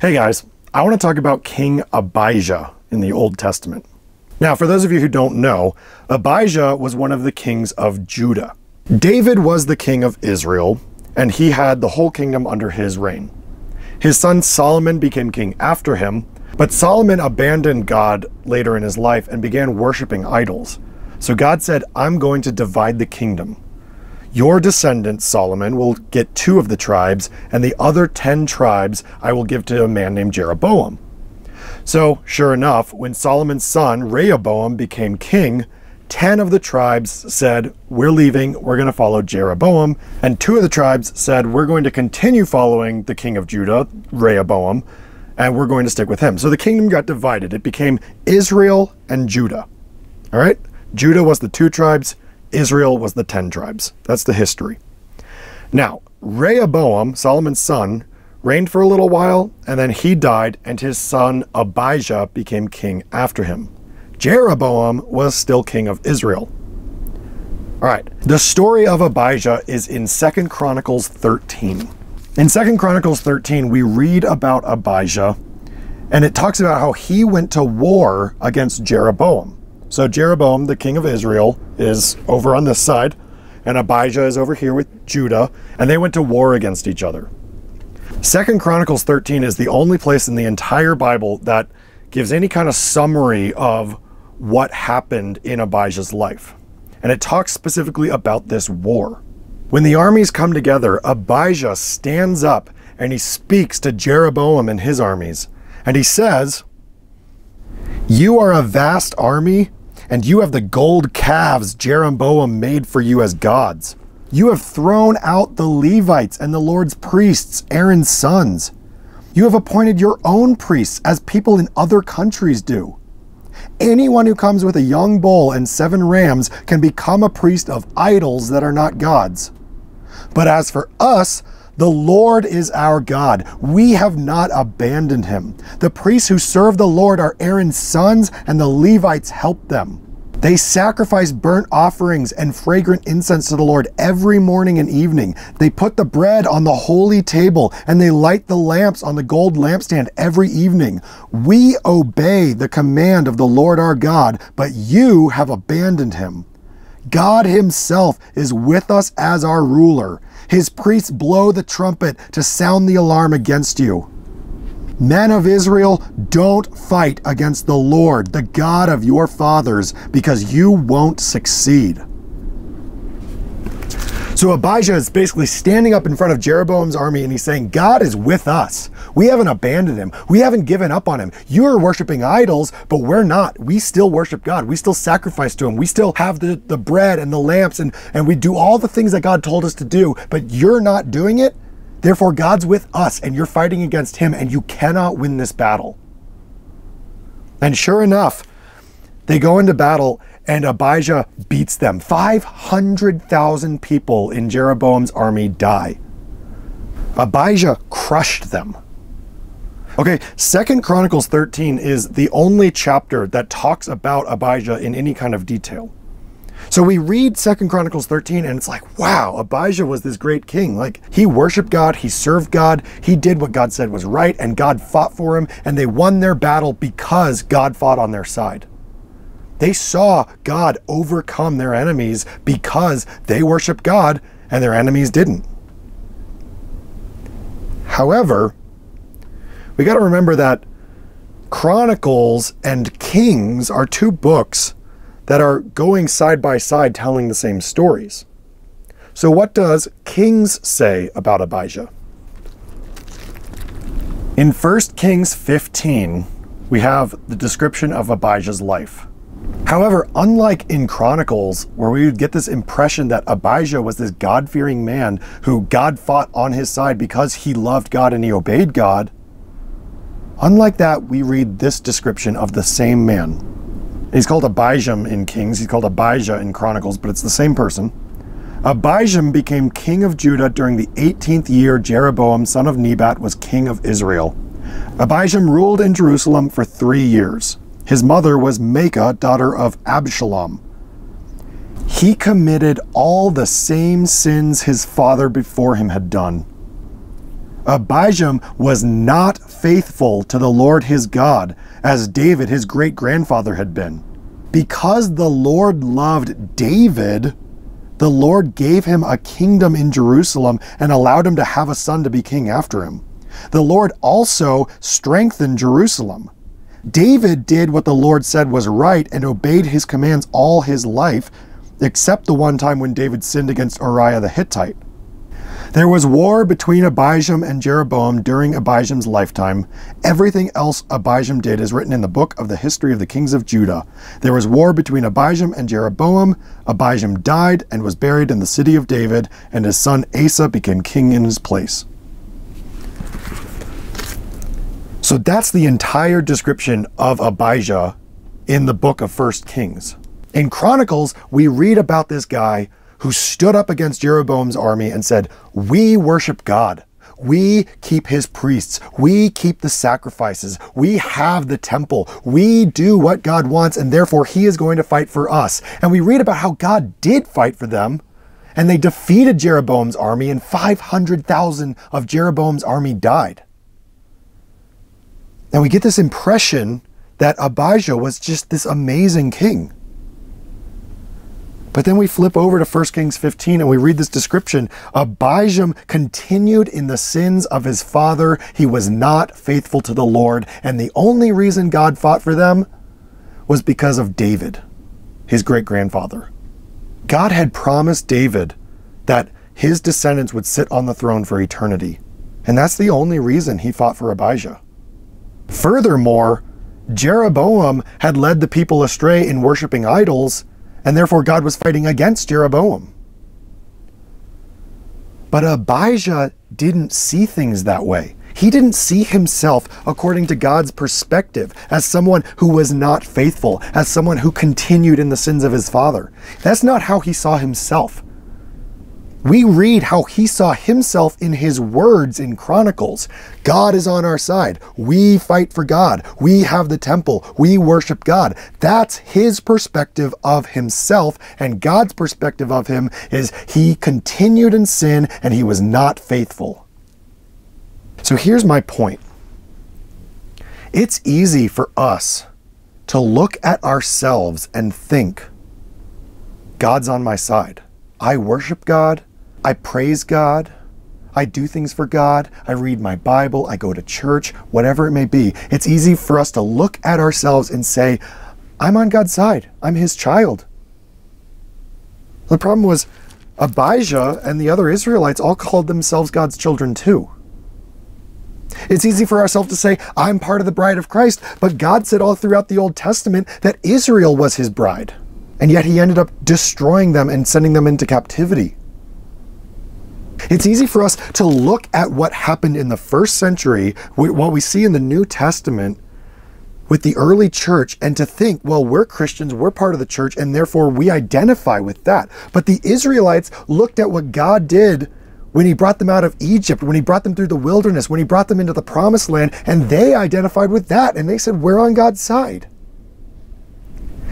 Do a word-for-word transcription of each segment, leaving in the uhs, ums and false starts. Hey guys, I want to talk about King Abijah in the Old Testament. Now, for those of you who don't know, Abijah was one of the kings of Judah. David was the king of Israel, and he had the whole kingdom under his reign. His son Solomon became king after him, but Solomon abandoned God later in his life and began worshiping idols. So God said, I'm going to divide the kingdom. Your descendant, Solomon, will get two of the tribes, and the other ten tribes I will give to a man named Jeroboam. So, sure enough, when Solomon's son, Rehoboam, became king, ten of the tribes said, we're leaving, we're going to follow Jeroboam, and two of the tribes said, we're going to continue following the king of Judah, Rehoboam, and we're going to stick with him. So the kingdom got divided. It became Israel and Judah. All right? Judah was the two tribes. Israel was the ten tribes. That's the history. Now, Rehoboam, Solomon's son, reigned for a little while, and then he died, and his son Abijah became king after him. Jeroboam was still king of Israel. All right, the story of Abijah is in Second Chronicles thirteen. In Second Chronicles thirteen, we read about Abijah, and it talks about how he went to war against Jeroboam. So Jeroboam, the king of Israel, is over on this side, and Abijah is over here with Judah, and they went to war against each other. Second Chronicles thirteen is the only place in the entire Bible that gives any kind of summary of what happened in Abijah's life. And it talks specifically about this war. When the armies come together, Abijah stands up and he speaks to Jeroboam and his armies. And he says, "You are a vast army, and you have the gold calves Jeroboam made for you as gods. You have thrown out the Levites and the Lord's priests, Aaron's sons. You have appointed your own priests as people in other countries do. Anyone who comes with a young bull and seven rams can become a priest of idols that are not gods. But as for us, the Lord is our God. We have not abandoned him. The priests who serve the Lord are Aaron's sons, and the Levites help them. They sacrifice burnt offerings and fragrant incense to the Lord every morning and evening. They put the bread on the holy table, and they light the lamps on the gold lampstand every evening. We obey the command of the Lord our God, but you have abandoned him. God himself is with us as our ruler. His priests blow the trumpet to sound the alarm against you. Men of Israel, don't fight against the Lord, the God of your fathers, because you won't succeed." So Abijah is basically standing up in front of Jeroboam's army and he's saying, God is with us. We haven't abandoned him. We haven't given up on him. You're worshiping idols, but we're not. We still worship God. We still sacrifice to him. We still have the, the bread and the lamps, and, and we do all the things that God told us to do, but you're not doing it. Therefore, God's with us and you're fighting against him, and you cannot win this battle. And sure enough, they go into battle, and Abijah beats them. five hundred thousand people in Jeroboam's army die. Abijah crushed them. Okay, Second Chronicles thirteen is the only chapter that talks about Abijah in any kind of detail. So we read Second Chronicles thirteen and it's like, wow, Abijah was this great king. Like, he worshiped God, he served God, he did what God said was right, and God fought for him, and they won their battle because God fought on their side. They saw God overcome their enemies because they worshiped God and their enemies didn't. However, we got to remember that Chronicles and Kings are two books that are going side by side telling the same stories. So what does Kings say about Abijah? In First Kings fifteen, we have the description of Abijah's life. However, unlike in Chronicles, where we would get this impression that Abijah was this God-fearing man who God fought on his side because he loved God and he obeyed God, unlike that, we read this description of the same man. He's called Abijam in Kings, he's called Abijah in Chronicles, but it's the same person. Abijam became king of Judah during the eighteenth year Jeroboam, son of Nebat, was king of Israel. Abijam ruled in Jerusalem for three years. His mother was Mekah, daughter of Absalom. He committed all the same sins his father before him had done. Abijam was not faithful to the Lord his God, as David, his great-grandfather, had been. Because the Lord loved David, the Lord gave him a kingdom in Jerusalem and allowed him to have a son to be king after him. The Lord also strengthened Jerusalem. David did what the Lord said was right and obeyed his commands all his life, except the one time when David sinned against Uriah the Hittite. There was war between Abijam and Jeroboam during Abijam's lifetime. Everything else Abijam did is written in the book of the history of the kings of Judah. There was war between Abijam and Jeroboam. Abijam died and was buried in the city of David, and his son Asa became king in his place. So that's the entire description of Abijah in the book of First Kings. In Chronicles, we read about this guy who stood up against Jeroboam's army and said, "We worship God. We keep his priests. We keep the sacrifices. We have the temple. We do what God wants, and therefore he is going to fight for us." And we read about how God did fight for them, and they defeated Jeroboam's army, and five hundred thousand of Jeroboam's army died. And we get this impression that Abijah was just this amazing king. But then we flip over to First Kings fifteen and we read this description. Abijam continued in the sins of his father. He was not faithful to the Lord. And the only reason God fought for them was because of David, his great-grandfather. God had promised David that his descendants would sit on the throne for eternity. And that's the only reason he fought for Abijah. Furthermore, Jeroboam had led the people astray in worshiping idols, and therefore God was fighting against Jeroboam. But Abijah didn't see things that way. He didn't see himself according to God's perspective as someone who was not faithful, as someone who continued in the sins of his father. That's not how he saw himself. We read how he saw himself in his words in Chronicles. God is on our side. We fight for God. We have the temple. We worship God. That's his perspective of himself, and God's perspective of him is he continued in sin and he was not faithful. So here's my point. It's easy for us to look at ourselves and think, God's on my side. I worship God. I praise God. I do things for God. I read my Bible. I go to church, whatever it may be. It's easy for us to look at ourselves and say, I'm on God's side. I'm his child. The problem was Abijah and the other Israelites all called themselves God's children too. It's easy for ourselves to say, I'm part of the bride of Christ, but God said all throughout the Old Testament that Israel was his bride. And yet he ended up destroying them and sending them into captivity. It's easy for us to look at what happened in the first century, what we see in the New Testament with the early church, and to think, well, we're Christians, we're part of the church, and therefore we identify with that. But the Israelites looked at what God did when he brought them out of Egypt, when he brought them through the wilderness, when he brought them into the promised land, and they identified with that, and they said, we're on God's side.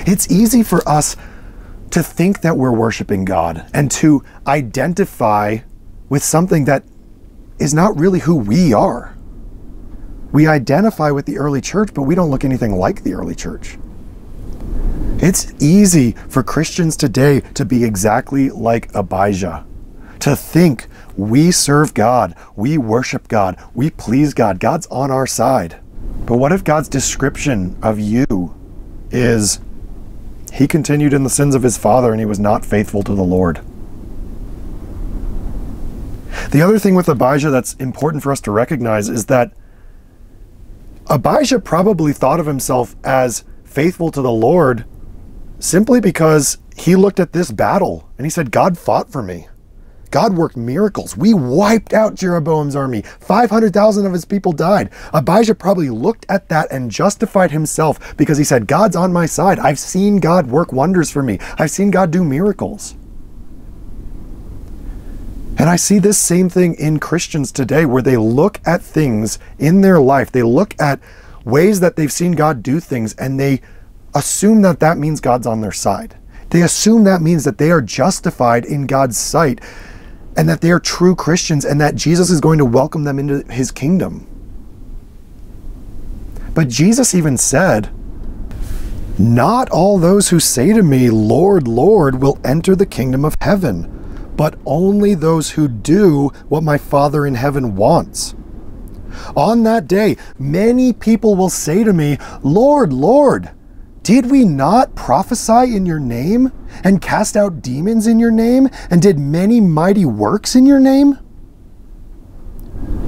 It's easy for us to think that we're worshiping God and to identify with something that is not really who we are. We identify with the early church, but we don't look anything like the early church. It's easy for Christians today to be exactly like Abijah, to think we serve God, we worship God, we please God, God's on our side. But what if God's description of you is, he continued in the sins of his father and he was not faithful to the Lord? The other thing with Abijah that's important for us to recognize is that Abijah probably thought of himself as faithful to the Lord simply because he looked at this battle and he said, God fought for me. God worked miracles. We wiped out Jeroboam's army. five hundred thousand of his people died. Abijah probably looked at that and justified himself because he said, God's on my side. I've seen God work wonders for me. I've seen God do miracles. And I see this same thing in Christians today, where they look at things in their life. They look at ways that they've seen God do things and they assume that that means God's on their side. They assume that means that they are justified in God's sight and that they are true Christians and that Jesus is going to welcome them into his kingdom. But Jesus even said, "Not all those who say to me, 'Lord, Lord,' will enter the kingdom of heaven, but only those who do what my Father in heaven wants. On that day, many people will say to me, 'Lord, Lord, did we not prophesy in your name and cast out demons in your name and did many mighty works in your name?'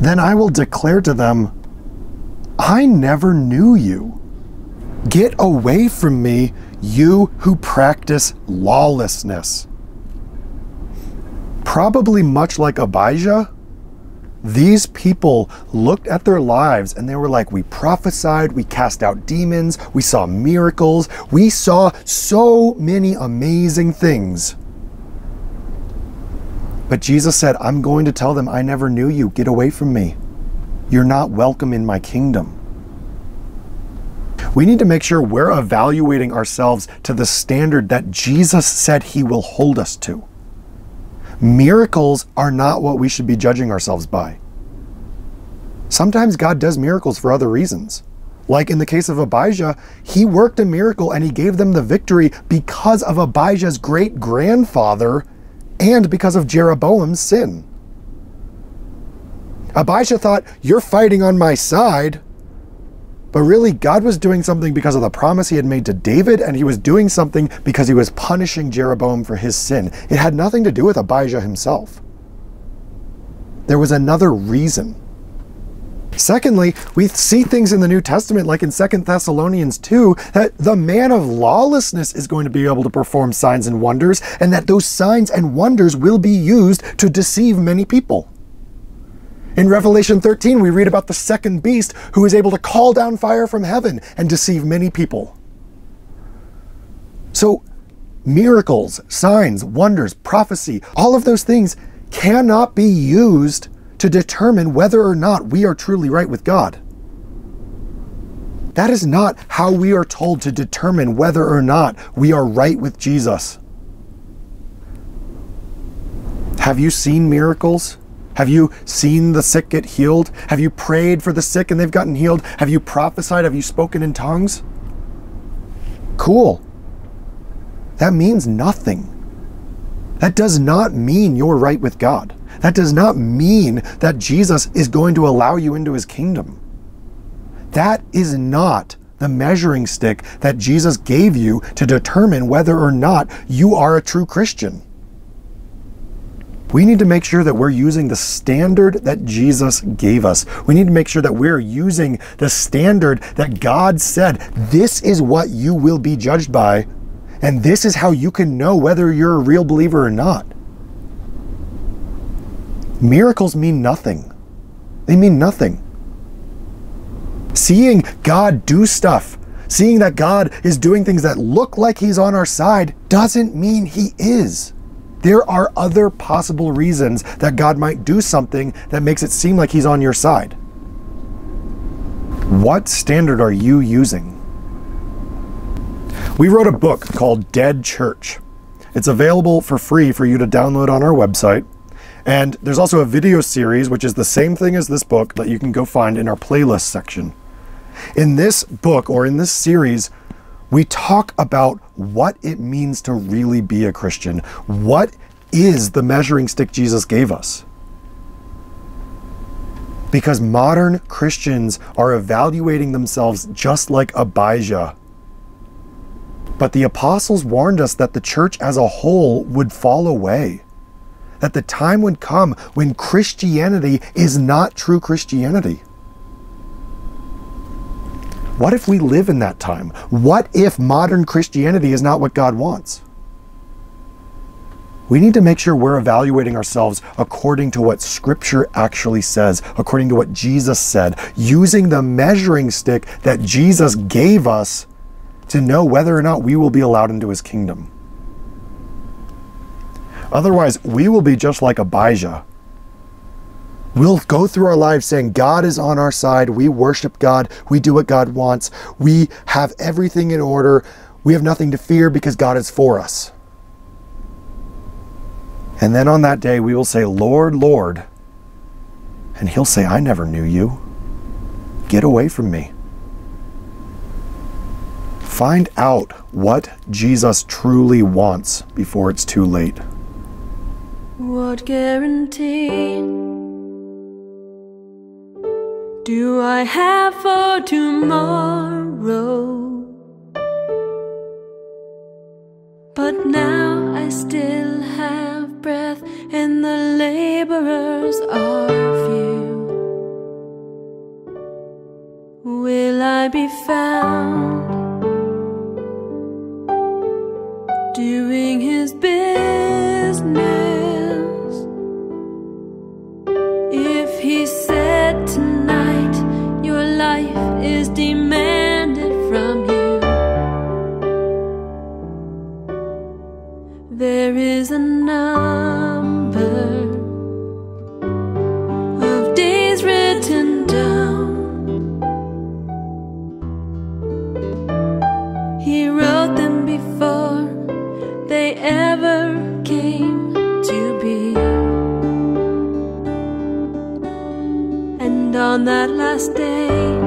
Then I will declare to them, 'I never knew you. Get away from me, you who practice lawlessness.'" Probably much like Abijah, these people looked at their lives and they were like, "We prophesied, we cast out demons, we saw miracles, we saw so many amazing things." But Jesus said, "I'm going to tell them, I never knew you. Get away from me. You're not welcome in my kingdom." We need to make sure we're evaluating ourselves to the standard that Jesus said he will hold us to. Miracles are not what we should be judging ourselves by. Sometimes God does miracles for other reasons. Like in the case of Abijah, he worked a miracle and he gave them the victory because of Abijah's great-grandfather and because of Jeroboam's sin. Abijah thought, "You're fighting on my side." But really, God was doing something because of the promise he had made to David, and he was doing something because he was punishing Jeroboam for his sin. It had nothing to do with Abijah himself. There was another reason. Secondly, we see things in the New Testament, like in Second Thessalonians two, that the man of lawlessness is going to be able to perform signs and wonders, and that those signs and wonders will be used to deceive many people. In Revelation thirteen, we read about the second beast who is able to call down fire from heaven and deceive many people. So miracles, signs, wonders, prophecy, all of those things cannot be used to determine whether or not we are truly right with God. That is not how we are told to determine whether or not we are right with Jesus. Have you seen miracles? Have you seen the sick get healed? Have you prayed for the sick and they've gotten healed? Have you prophesied? Have you spoken in tongues? Cool. That means nothing. That does not mean you're right with God. That does not mean that Jesus is going to allow you into his kingdom. That is not the measuring stick that Jesus gave you to determine whether or not you are a true Christian. We need to make sure that we're using the standard that Jesus gave us. We need to make sure that we're using the standard that God said, "This is what you will be judged by, and this is how you can know whether you're a real believer or not." Miracles mean nothing. They mean nothing. Seeing God do stuff, seeing that God is doing things that look like he's on our side, doesn't mean he is. There are other possible reasons that God might do something that makes it seem like he's on your side. What standard are you using? We wrote a book called Dead Church. It's available for free for you to download on our website. And there's also a video series, which is the same thing as this book, that you can go find in our playlist section. In this book, or in this series, we talk about what it means to really be a Christian. What is the measuring stick Jesus gave us? Because modern Christians are evaluating themselves just like Abijah. But the apostles warned us that the church as a whole would fall away, that the time would come when Christianity is not true Christianity. What if we live in that time? What if modern Christianity is not what God wants? We need to make sure we're evaluating ourselves according to what Scripture actually says, according to what Jesus said, using the measuring stick that Jesus gave us to know whether or not we will be allowed into his kingdom. Otherwise, we will be just like Abijah. We'll go through our lives saying, "God is on our side, we worship God, we do what God wants, we have everything in order, We have nothing to fear because God is for us. And then on that day we will say, Lord, Lord. And he'll say, I never knew you. Get away from me. Find out what Jesus truly wants before it's too late. What guarantee do I have for tomorrow? But now I still have breath, and the laborers are few. Will I be found doing his business? If he said tonight, your life is demanded from you, there is a number of days written down. He wrote them before they ever came to be. And on that last day,